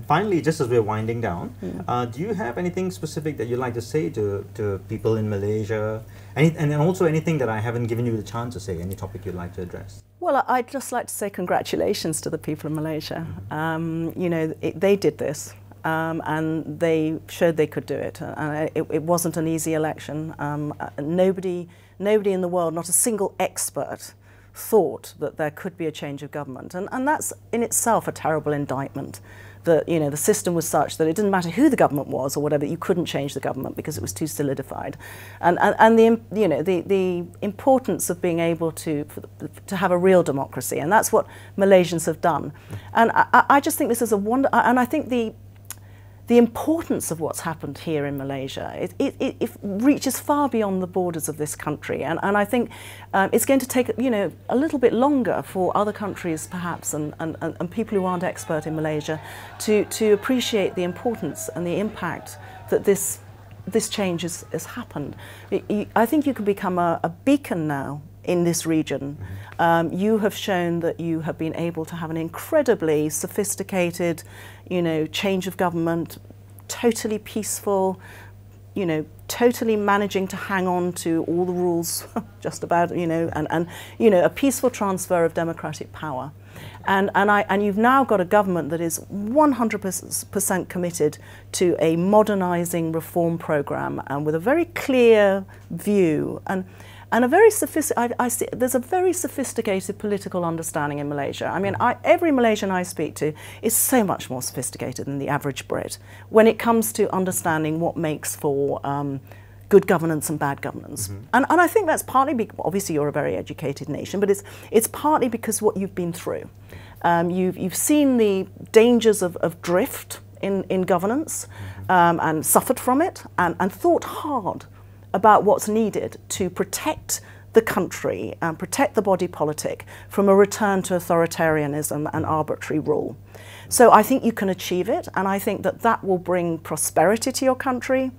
And finally, just as we're winding down, do you have anything specific that you'd like to say to people in Malaysia? And also anything that I haven't given you the chance to say, any topic you'd like to address? Well, I'd just like to say congratulations to the people of Malaysia. You know, they did this. And they showed they could do it. It wasn't an easy election. Nobody in the world, not a single expert, thought that there could be a change of government. And that's in itself a terrible indictment. That, you know, the system was such that it didn't matter who the government was or whatever, you couldn't change the government because it was too solidified. And the, you know, the importance of being able to have a real democracy, and that's what Malaysians have done. And I just think this is a wonder, and I think the importance of what's happened here in Malaysia, it reaches far beyond the borders of this country. And I think it's going to take, you know, a little bit longer for other countries perhaps and people who aren't expert in Malaysia to appreciate the importance and the impact that this change has happened. I think you can become a beacon now in this region. You have shown that you have been able to have an incredibly sophisticated, you know, change of government, totally peaceful, you know, totally managing to hang on to all the rules, just about, you know, and you know, a peaceful transfer of democratic power. And you've now got a government that is 100% committed to a modernising reform programme, and with a very clear view and a very sophisticated. I see there's a very sophisticated political understanding in Malaysia. I mean, every Malaysian I speak to is so much more sophisticated than the average Brit when it comes to understanding what makes for good governance and bad governance. And I think that's partly because, obviously, you're a very educated nation, but it's partly because what you've been through. You've seen the dangers of drift in governance and suffered from it and thought hard about what's needed to protect the country and protect the body politic from a return to authoritarianism and arbitrary rule. So I think you can achieve it, and I think that will bring prosperity to your country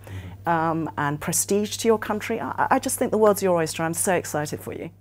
and prestige to your country. I just think the world's your oyster. I'm so excited for you.